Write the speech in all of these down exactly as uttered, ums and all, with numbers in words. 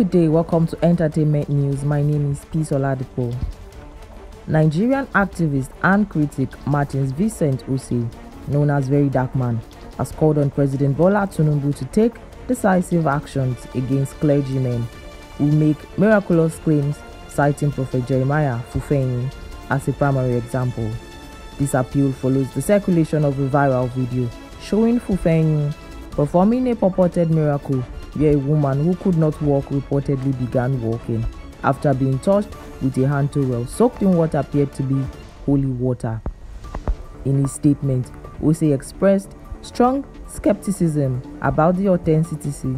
Good day, welcome to Entertainment News. My name is Peace Soladipo. Nigerian activist and critic Martins Vincent Uzi, known as Very Dark Man, has called on President Bola Tinubu to take decisive actions against clergymen who make miraculous claims, citing Prophet Jeremiah Fufeni as a primary example. This appeal follows the circulation of a viral video showing Fufeni performing a purported miracle where a woman who could not walk reportedly began walking after being touched with a hand towel soaked in what appeared to be holy water. In his statement, Uzi expressed strong skepticism about the authenticity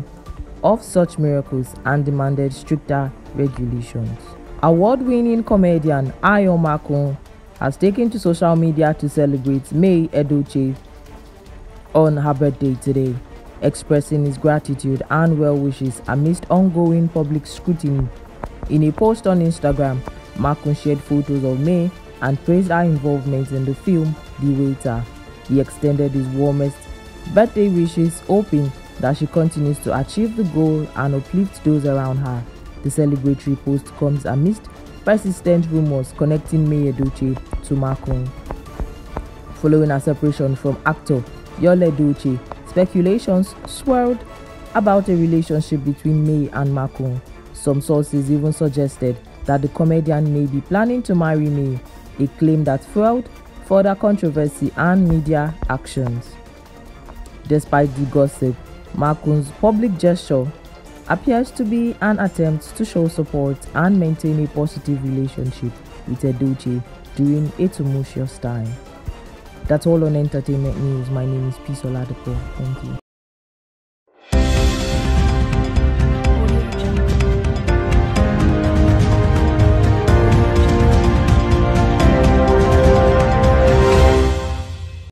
of such miracles and demanded stricter regulations. Award-winning comedian A Y Makun has taken to social media to celebrate May Edochie on her birthday today, expressing his gratitude and well wishes amidst ongoing public scrutiny. In a post on Instagram, Makun shared photos of May and praised her involvement in the film The Waiter. He extended his warmest birthday wishes, hoping that she continues to achieve the goal and uplift those around her. The celebratory post comes amidst persistent rumors connecting May Edochie to Makun, following her separation from actor Yole Educe. Speculations swirled about a relationship between May and Makun. Some sources even suggested that the comedian may be planning to marry May, a claim that fueled further controversy and media actions. Despite the gossip, Makun's public gesture appears to be an attempt to show support and maintain a positive relationship with Educe during a tumultuous time. That's all on Entertainment News. My name is Peace Soladipo. Thank you.